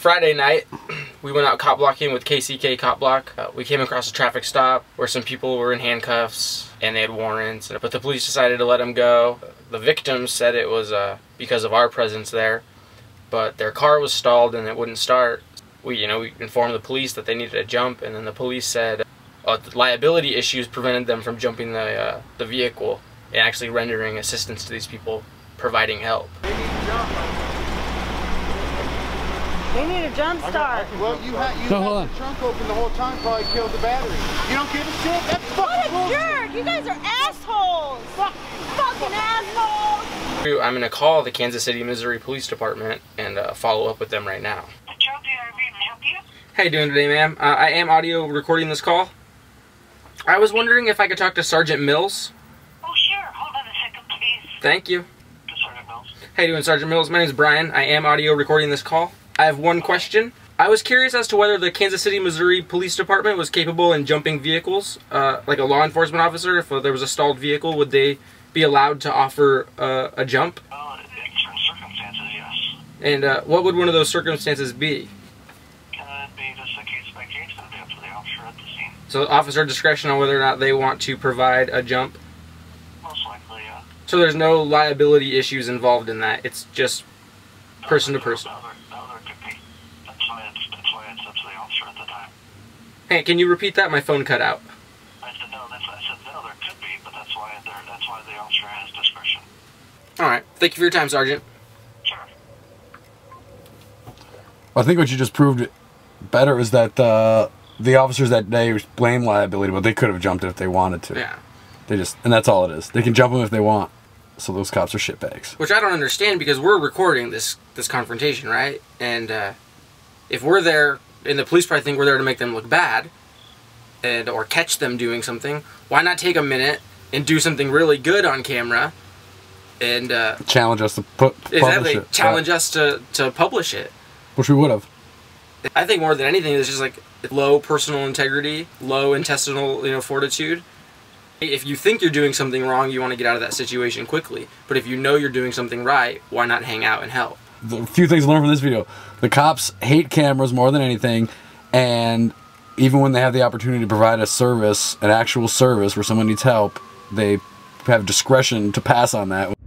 Friday night, we went out cop blocking with KCK Cop Block. We came across a traffic stop where some people were in handcuffs and they had warrants, but the police decided to let them go. The victim said it was because of our presence there, but their car was stalled and it wouldn't start. We informed the police that they needed to jump, and then the police said the liability issues prevented them from jumping the vehicle and actually rendering assistance to these people, providing help. They need a jump start. Well, you had the trunk open the whole time, probably killed the battery. You don't give a shit? That's fucking bullshit. What a jerk! You guys are assholes! Fuck you. Fucking assholes! I'm going to call the Kansas City Missouri Police Department and follow up with them right now. Patrol DRV, can I help you? How you doing today, ma'am? I am audio recording this call. I was wondering if I could talk to Sergeant Mills. Oh, sure. Hold on a second, please. Thank you. Sergeant Mills. How you doing, Sergeant Mills? My name's Brian. I am audio recording this call. I have one question. I was curious as to whether the Kansas City, Missouri Police Department was capable in jumping vehicles, like a law enforcement officer. If there was a stalled vehicle, would they be allowed to offer a jump? Well, in certain circumstances, yes. And what would one of those circumstances be? It'd be just a case by case. It'd be up to the officer at the scene. So officer discretion on whether or not they want to provide a jump? Most likely, yeah. So there's no liability issues involved in that. It's just person to person. Hey, can you repeat that? My phone cut out. I said no, there could be, but that's why the officer has discretion. All right. Thank you for your time, Sergeant. Sure. I think what you just proved better is that the officers that day blame liability, but they could have jumped it if they wanted to. Yeah. And that's all it is. They can jump them if they want. So those cops are shitbags. Which I don't understand, because we're recording this confrontation, right? And if we're there, and the police probably think we're there to make them look bad or catch them doing something, why not take a minute and do something really good on camera and challenge us to publish it, which we would have. I think more than anything it's just like low personal integrity, low intestinal fortitude. If you think you're doing something wrong, you want to get out of that situation quickly, but if you know you're doing something right, why not hang out and help? The few things I learned from this video: the cops hate cameras more than anything, and even when they have the opportunity to provide a service, an actual service where someone needs help, they have discretion to pass on that.